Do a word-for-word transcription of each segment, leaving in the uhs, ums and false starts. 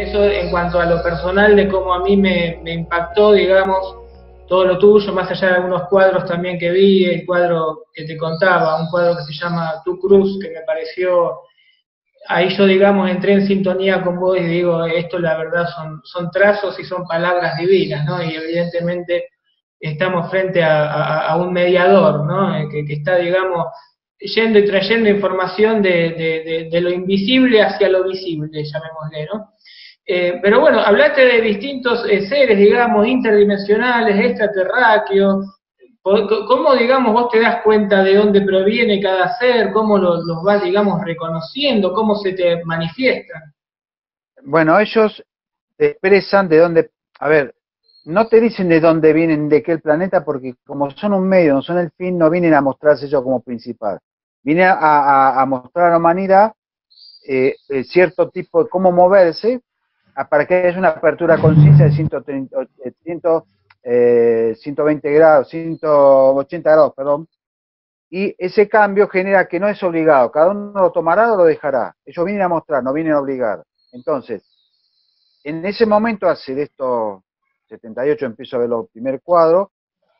eso en cuanto a lo personal, de cómo a mí me, me impactó, digamos, todo lo tuyo, más allá de algunos cuadros también que vi, el cuadro que te contaba, un cuadro que se llama Tu Cruz, que me pareció, ahí yo, digamos, entré en sintonía con vos y digo, esto la verdad son, son trazos y son palabras divinas, ¿no? Y evidentemente estamos frente a, a, a un mediador, ¿no? Que, que está, digamos, yendo y trayendo información de, de, de, de lo invisible hacia lo visible, llamémosle, ¿no? Eh, pero bueno, hablaste de distintos eh, seres, digamos, interdimensionales, extraterráqueos. ¿Cómo, digamos, vos te das cuenta de dónde proviene cada ser? ¿Cómo los lo vas, digamos, reconociendo? ¿Cómo se te manifiestan? Bueno, ellos te expresan de dónde... A ver, no te dicen de dónde vienen, de qué planeta, porque como son un medio, no son el fin, no vienen a mostrarse ellos como principal. Vienen a, a, a mostrar a la humanidad eh, cierto tipo de cómo moverse, para que haya una apertura conciencia de ciento treinta, ciento veinte grados, ciento ochenta grados, perdón, y ese cambio genera que no es obligado, cada uno lo tomará o lo dejará, ellos vienen a mostrar, no vienen a obligar. Entonces, en ese momento, hace de estos setenta y ocho, empiezo a ver los primer cuadro,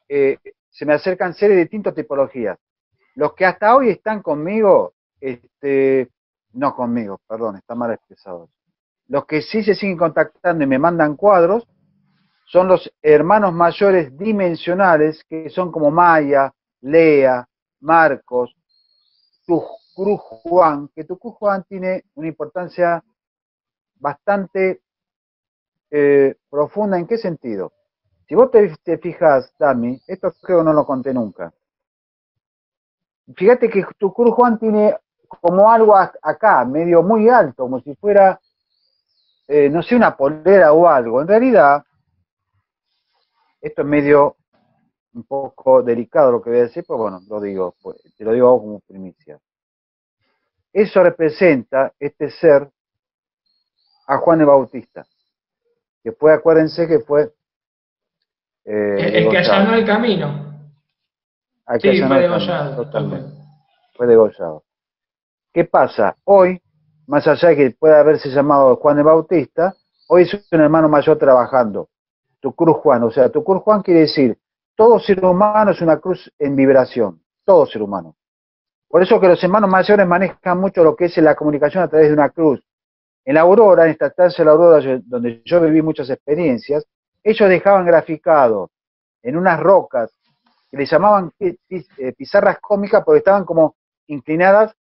eh, se me acercan seres de distintas tipologías, los que hasta hoy están conmigo, este, no conmigo, perdón, está mal expresado. Los que sí se siguen contactando y me mandan cuadros son los hermanos mayores dimensionales, que son como Maya, Lea, Marcos, Tu Cruz Juan, que Tu Cruz Juan tiene una importancia bastante eh, profunda. ¿En qué sentido? Si vos te, te fijas, Tami, esto creo que no lo conté nunca. Fíjate que Tu Cruz Juan tiene como algo a, acá, medio muy alto, como si fuera... Eh, no sé, una polera o algo. En realidad, esto es medio un poco delicado lo que voy a decir, pero bueno, lo digo, pues, te lo digo a vos como primicia. Eso representa, este ser, a Juan el Bautista. Después acuérdense que fue... Eh, el el que allanó el camino. Al sí, fue degollado. Totalmente. Fue degollado. ¿Qué pasa? Hoy... más allá de que pueda haberse llamado Juan el Bautista, hoy es un hermano mayor trabajando, Tu Cruz Juan. O sea, Tu Cruz Juan quiere decir, todo ser humano es una cruz en vibración, todo ser humano. Por eso que los hermanos mayores manejan mucho lo que es la comunicación a través de una cruz. En la Aurora, en esta estancia de la Aurora, donde yo viví muchas experiencias, ellos dejaban graficado en unas rocas, que les llamaban pizarras cómicas porque estaban como inclinadas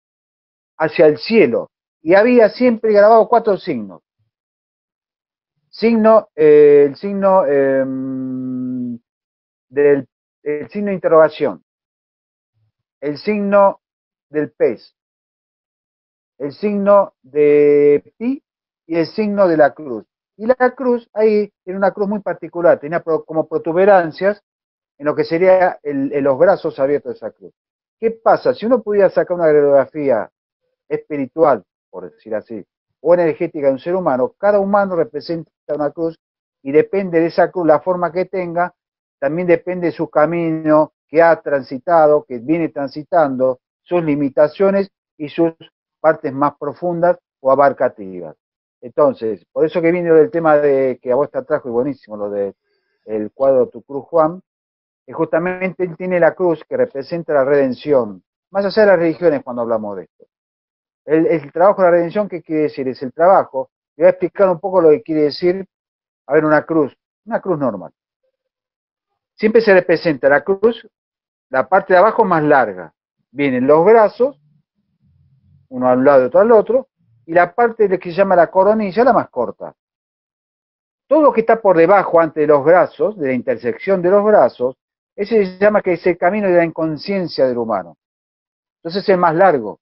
hacia el cielo. Y había siempre grabado cuatro signos. Signo, eh, el signo eh, del el signo de interrogación, el signo del pez, el signo de pi y el signo de la cruz. Y la cruz, ahí, era una cruz muy particular, tenía como protuberancias en lo que sería el, en los brazos abiertos de esa cruz. ¿Qué pasa? Si uno pudiera sacar una grafía espiritual, por decir así, o energética de un ser humano, cada humano representa una cruz y depende de esa cruz, la forma que tenga, también depende de su camino que ha transitado, que viene transitando, sus limitaciones y sus partes más profundas o abarcativas. Entonces, por eso que viene el tema de que a vos te atrajo, y buenísimo lo de el cuadro Tu Cruz Juan, que justamente él tiene la cruz que representa la redención, más allá de las religiones cuando hablamos de esto. El, el trabajo de la redención, ¿qué quiere decir? Es el trabajo. Le voy a explicar un poco lo que quiere decir, a ver, una cruz, una cruz normal. Siempre se representa la cruz, la parte de abajo más larga. Vienen los brazos, uno al lado y otro al otro, y la parte de que se llama la coronilla, la más corta. Todo lo que está por debajo, antes de los brazos, de la intersección de los brazos, ese se llama que es el camino de la inconsciencia del humano. Entonces es el más largo.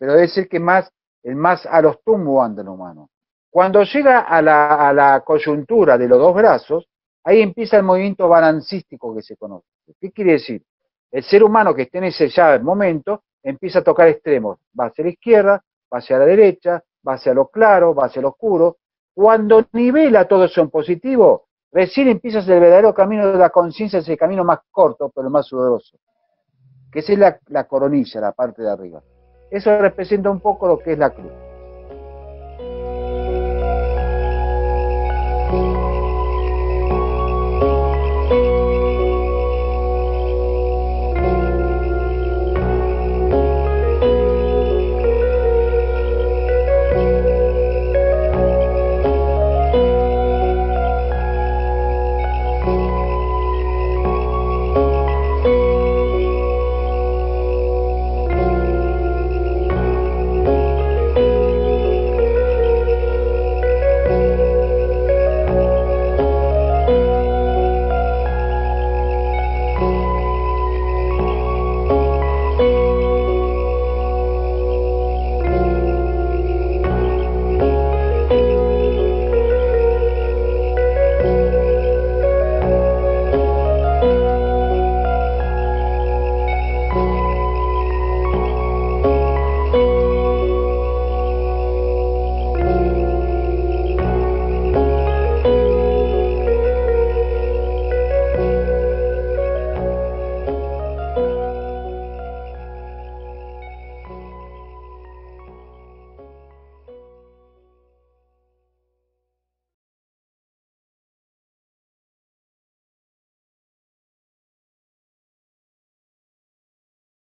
Pero debe ser que más, el más a los tumbos anda el humano. Cuando llega a la, a la coyuntura de los dos brazos, ahí empieza el movimiento balancístico que se conoce. ¿Qué quiere decir? El ser humano que esté en ese ya el momento, empieza a tocar extremos. Va hacia la izquierda, va hacia la derecha, va hacia lo claro, va hacia lo oscuro. Cuando nivela todo eso en positivo, recién empieza el verdadero camino de la conciencia, es el camino más corto, pero más sudoroso. Que esa es la, la coronilla, la parte de arriba. Eso representa un poco lo que es la cruz.